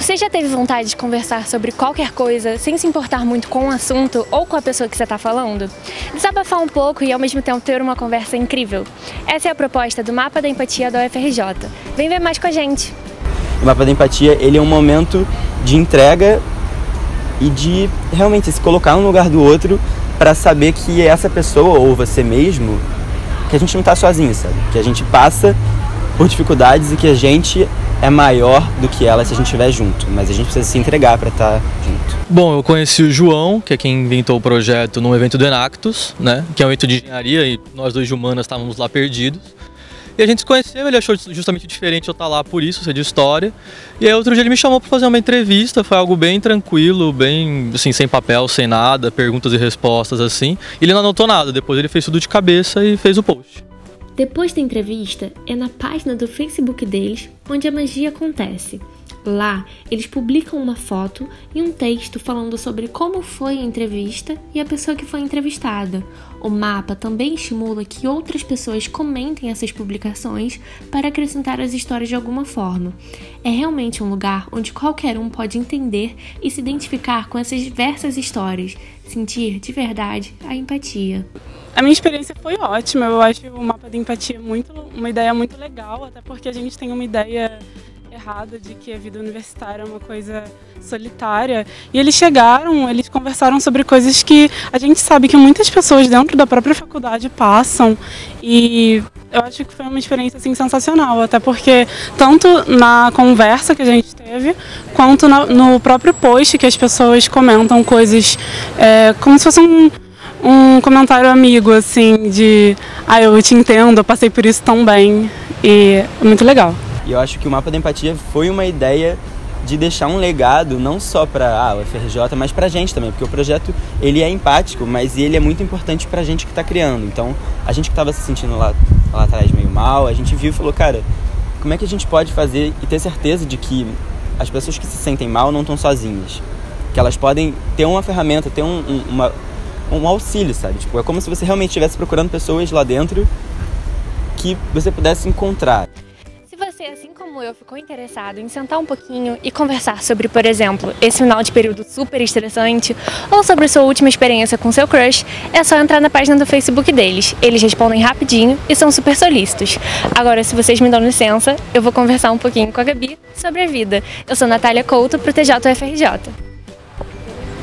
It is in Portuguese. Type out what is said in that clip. Você já teve vontade de conversar sobre qualquer coisa sem se importar muito com o assunto ou com a pessoa que você está falando? Desabafar um pouco e ao mesmo tempo ter uma conversa incrível. Essa é a proposta do Mapa da Empatia da UFRJ. Vem ver mais com a gente! O Mapa da Empatia, ele é um momento de entrega e de realmente se colocar no lugar do outro para saber que essa pessoa ou você mesmo, que a gente não está sozinho, sabe? Que a gente passa por dificuldades e que a gente é maior do que ela se a gente estiver junto, mas a gente precisa se entregar para estar junto. Bom, eu conheci o João, que é quem inventou o projeto, num evento do Enactus, né? Que é um evento de engenharia e nós dois de humanas estávamos lá perdidos. E a gente se conheceu, ele achou justamente diferente eu estar lá por isso, ser de história. E aí outro dia ele me chamou para fazer uma entrevista, foi algo bem tranquilo, bem assim, sem papel, sem nada, perguntas e respostas assim. Ele não anotou nada, depois ele fez tudo de cabeça e fez o post. Depois da entrevista, é na página do Facebook deles onde a magia acontece. Lá, eles publicam uma foto e um texto falando sobre como foi a entrevista e a pessoa que foi entrevistada. O mapa também estimula que outras pessoas comentem essas publicações para acrescentar as histórias de alguma forma. É realmente um lugar onde qualquer um pode entender e se identificar com essas diversas histórias, sentir de verdade a empatia. A minha experiência foi ótima, eu acho o Mapa da Empatia uma ideia muito legal, até porque a gente tem uma ideia errada de que a vida universitária é uma coisa solitária. E eles chegaram, eles conversaram sobre coisas que a gente sabe que muitas pessoas dentro da própria faculdade passam. E eu acho que foi uma experiência assim, sensacional, até porque tanto na conversa que a gente teve, quanto no próprio post que as pessoas comentam coisas como se fosse um comentário amigo, assim, de eu te entendo, eu passei por isso tão bem. E é muito legal. E eu acho que o Mapa da Empatia foi uma ideia de deixar um legado, não só para a UFRJ, mas para a gente também, porque o projeto ele é empático, mas ele é muito importante para a gente que está criando. Então, a gente que estava se sentindo lá atrás meio mal, a gente viu e falou, cara, como é que a gente pode fazer e ter certeza de que as pessoas que se sentem mal não estão sozinhas? Que elas podem ter uma ferramenta, ter um auxílio, sabe? Tipo, é como se você realmente estivesse procurando pessoas lá dentro que você pudesse encontrar. Assim como eu, ficou interessado em sentar um pouquinho e conversar sobre, por exemplo, esse final de período super estressante ou sobre a sua última experiência com seu crush, é só entrar na página do Facebook deles. Eles respondem rapidinho e são super solícitos. Agora, se vocês me dão licença, eu vou conversar um pouquinho com a Gabi sobre a vida. Eu sou Natália Couto, pro TJ UFRJ.